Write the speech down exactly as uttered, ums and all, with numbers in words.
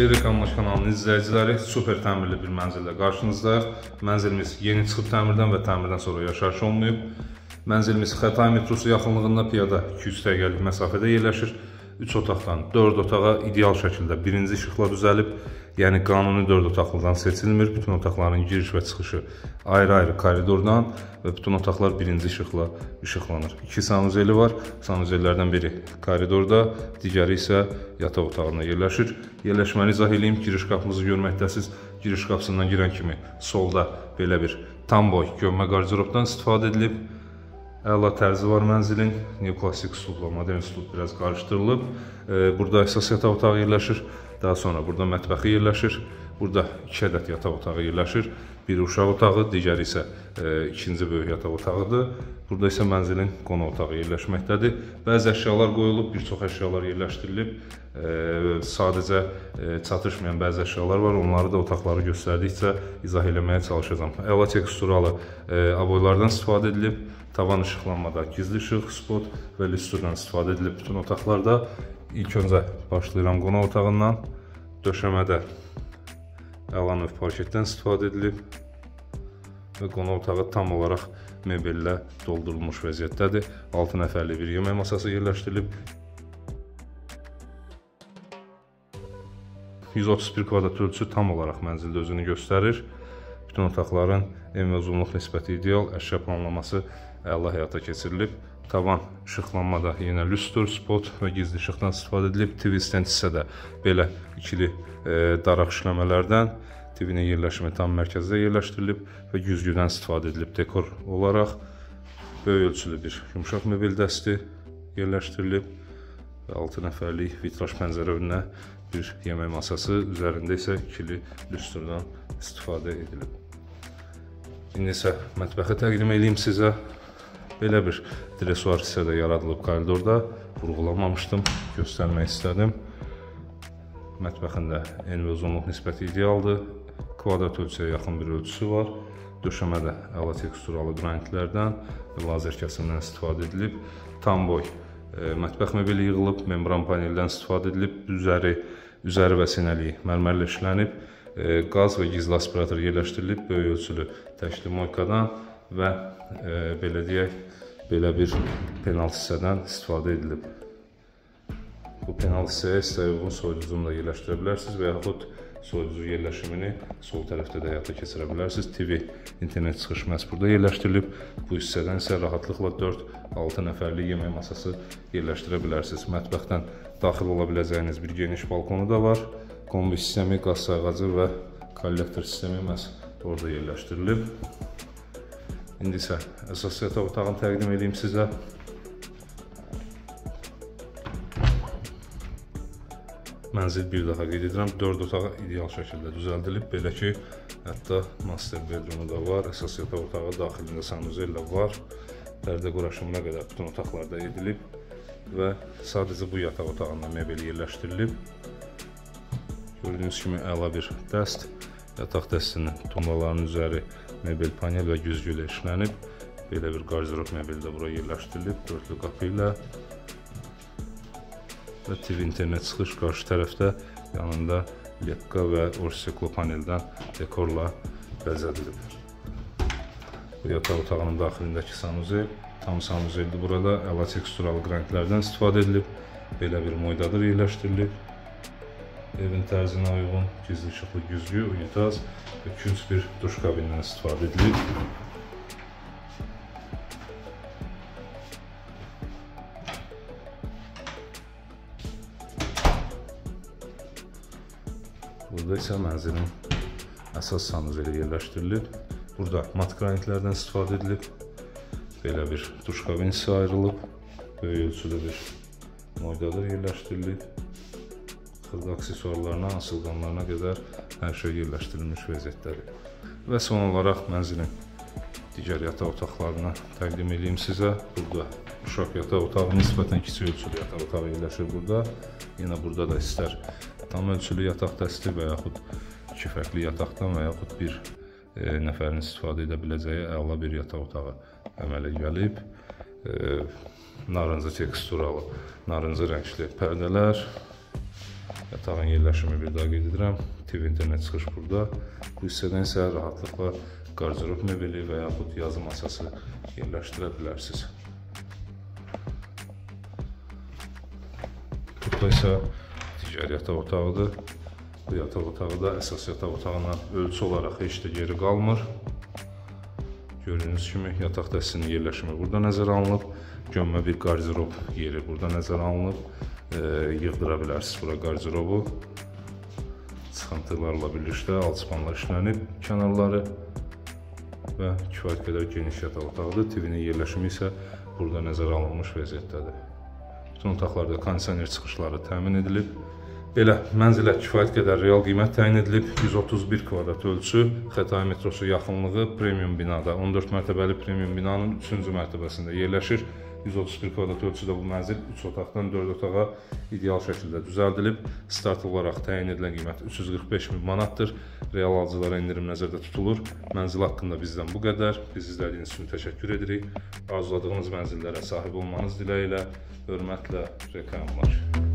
xeyir, Reklamlar kanalının izləyiciləri, super təmirli bir mənzillə qarşınızdayıq. Mənzilimiz yeni çıxıb təmirdən və təmirdən sonra yaşarış olmayıb. Mənzilimiz Xətai metrosu yaxınlığında piyada iki yüz dəqiqəlik məsafədə yerləşir. üç otaqdan dörd otağa ideal şəkildə birinci işıqla düzəlib, yəni qanuni dörd otaqlıdan seçilmir. Bütün otaqların giriş və çıxışı ayrı-ayrı koridordan və bütün otaqlar birinci işıqla işıqlanır. iki sanuzeli var, sanuzellərdən biri koridorda, digəri isə yataq otağına yerləşir. Yerləşməni izah edeyim, giriş qapımızı görməkdəsiz. Giriş qapısından girən kimi solda belə bir tam boy gömmə qarcırobdan istifadə edilib. Əla tərzi var mənzilin, neoklasik üslubla modern üslub biraz qarışdırılıb. Burada əsas yataq otağı yerləşir, daha sonra burada mətbəxi yerləşir, burada iki ədəd yataq otağı yerləşir. Biri uşaq otağı, digəri isə ikinci böyük yataq otağıdır. Burada isə mənzilin qonaq otağı yerləşməkdədir. Bəzi əşyalar qoyulub, bir çox əşyalar yerləşdirilib. Sadəcə çatışmayan bəzi əşyalar var, onları da otaqları göstərdikcə izah eləməyə çalışacağım. Əla teksturalı aboylardan istifadə edilib. Tavan işıqlanmada gizli işıq, spot və lüstrdən istifadə edilib bütün otaqlarda. İlk öncə başlayıram qonaq otağından. Döşəmədə əla növ parketdən istifadə edilib və qonaq otağı tam olaraq mebellə doldurulmuş vəziyyətdədir. altı nəfərli bir yemək masası yerləşdirilib. yüz otuz bir kvadrat ölçü tam olaraq mənzildə özünü göstərir. Bütün otaqların en uzunluq nisbəti ideal, əşya planlaması əla həyata keçirilib. Tavan işıqlanmada yenə lüstr, spot və gizli işıqdan istifadə edilib. T V stent isə də belə ikili e, daraq işləmələrdən T V-nin yerləşimi tam mərkəzdə yerləşdirilib və güzgüdən istifadə edilib. Dekor olaraq böyük ölçülü bir yumşaq mebel dəsti yerləşdirilib. altı nəfərlik vitraj pəncərə önünə bir yemək masası, üzərində isə ikili lüstrdan istifadə edilib. İndi isə mətbəxə təqdim edeyim sizə. Belə bir dresuar hissə də yaradılıb koridorda, vurğulamamışdım, göstərmək istədim. Mətbəxində en uzunluq nisbəti idealdır, kvadrat ölçüyə yaxın bir ölçüsü var. Döşəmədə əla teksturalı qranitlərdən və lazer kəsimdən istifadə edilib. Tam boy mətbəx mebeli yığılıb, membran paneldən istifadə edilib, üzəri, üzəri və sinəliyi mərmərlə işlənib, qaz və gizli aspirator yerləşdirilib, böyük ölçülü təkli moykadan və e, belə deyək, belə bir penal hissədən istifadə edilib. Bu penal hissəyə istəyə uyğun soyuducunu da yerləşdirə bilərsiniz və yaxud soyuducu yerləşimini sol tərəfdə də həyata keçirə bilərsiniz. T V, internet çıxış məhz burada yerləşdirilib. Bu hissədən isə rahatlıqla dörd altı nəfərli yemək masası yerləşdirə bilərsiniz. Mətbəxdən daxil ola biləcəyiniz bir geniş balkonu da var. Kombi sistemi, qaz sayğacı və kollektor sistemi məhz orada yerləşdirilib. İndi isə əsas yataq otağını təqdim edeyim sizə. Mənzil bir daha qeyd edirəm, dörd otağı ideal şəkildə düzəldilib, belə ki, hətta master bedroomu da var, əsas yataq otağı daxilində sanuzellə var, pərdə quraşımına qədər bütün otaqlarda edilib və sadəcə bu yataq otağında mebel yerləşdirilib. Gördüyünüz kimi əla bir dəst, yataq dəstinin tumbalarının üzəri mebel panel və güzgülə işlənib, belə bir qarcırop mebeli də bura yerləşdirilib, dörtlü qapı ilə. Və T V internet çıxış qarşı tərəfdə yanında lepka və orseklo paneldən dekorla bəzədilib. Bu yataq otağının daxilindəki sanuzel, tam sanuzeldir burada, əla teksturalı qranitlərdən istifadə edilib, belə bir moydadır yerləşdirilib. Evin tərzinə uyğun gizli işıqlı güzgü, unitaz və künc bir duş qabindən istifadə edilib. Burada isə mənzilin əsas sanuzeli yerləşdirilib. Burada mat qranitlərdən istifadə edilib. Belə bir duş kabini isə ayrılıb. Böyük ölçüdə bir moydadır yerləşdirilib. Xırda aksesuarlarına, asılqanlarına qədər hər şey yerləşdirilmiş vəziyyətdədir. Və son olaraq mənzilin digər yataq otaqlarına təqdim edeyim sizə. Burada uşaq yataq otağı nisbətən kiçik ölçülü yataq otağı yerləşir burada. Yenə burada da istər tam ölçülü yataq dəsti və yaxud iki fərqli yataqdan və yaxud bir e, nəfərin istifadə edə biləcəyi əla bir yataq otağı əmələ gəlib. E, narıncı teksturalı, narıncı rəngli pərdələr, Yatağın yerleşimi bir daha qeyd edirəm. T V internet çıxış burada. Bu hissədən isə rahatlıqla qarjırıb mebeli və yaxud yazı masası yerləşdirə bilərsiniz. Burada isə digər yataq otağıdır. Bu yataq otağı da əsas yataq otağına ölçü olaraq heç də geri qalmır. Gördüyünüz kimi yataq dəstinin yerləşimi burada nəzərə alınıb. Gömmə bir qarjırıb yeri burada nəzərə alınıb. E, yığdıra bilərsiniz bura qarjırıbı. Çıxıntılarla birlikdə alçıpanlar işlənib kənarları və kifayət qədər geniş yataq otağıdır. T V-nin yerləşimi isə burada nəzərə alınmış vəziyyətdədir. Bütün otaqlarda kondisioner çıxışları təmin edilib. Belə, mənzilə kifayət qədər real qiymət təyin edilib, yüz otuz bir kvadrat ölçü, Xətai metrosu yaxınlığı premium binada, on dörd mərtəbəli premium binanın üçüncü mərtəbəsində yerləşir. yüz otuz bir kvadrat ölçüdə bu mənzil üç otaqdan dörd otağa ideal şəkildə düzəldilib. Start olaraq təyin edilən qiymət üç yüz qırx beş min manatdır, real alıcılara indirim nəzərdə tutulur. Mənzil haqqında bizdən bu qədər, biz izlədiyiniz üçün təşəkkür edirik. Arzuladığınız mənzillərə sahib olmanız diləyilə, hörmətlə, rəqəmlər.